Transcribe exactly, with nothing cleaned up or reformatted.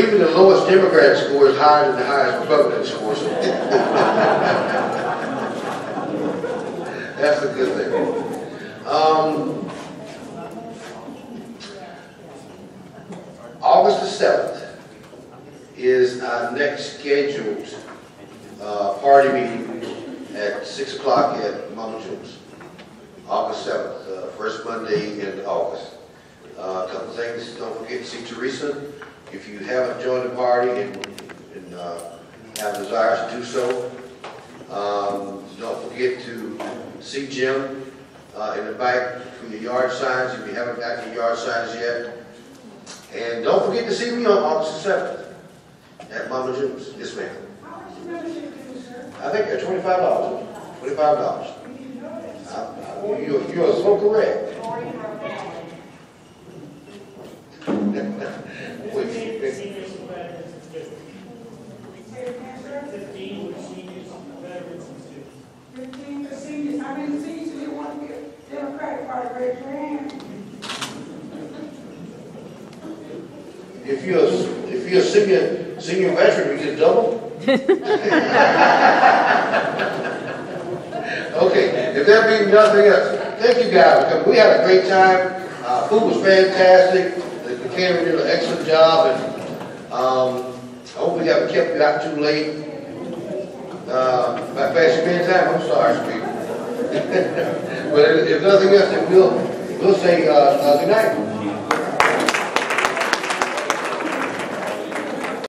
even the lowest Democrat score is higher than the highest Republican score. That's a good thing. Um, August the seventh is our next scheduled uh, party meeting at six o'clock at Mama Jim's. August seventh, uh, first Monday in August. Uh, a couple things, don't forget to see Teresa. If you haven't joined the party and, and uh, have desires to do so, um, don't forget to see Jim uh, and invite from the yard signs if you haven't got your yard signs yet. And don't forget to see me on August the seventh at Mama Jim's. Yes, ma'am. How much is membership, sir? I think they're twenty-five dollars. twenty-five dollars. You, you, you are so correct. fifteen to seniors. How many seniors do you want to get? Democratic Party, raise your hand. If you're a, if you're a senior senior veteran, you get double. Okay. If that means nothing else, thank you guys. We had a great time. Uh, food was fantastic. The, the camera did an excellent job, and um, I hope we haven't kept you out too late. Uh, by passing many time, I'm sorry, people. But if, if nothing else, then we'll we'll say uh, uh, good night.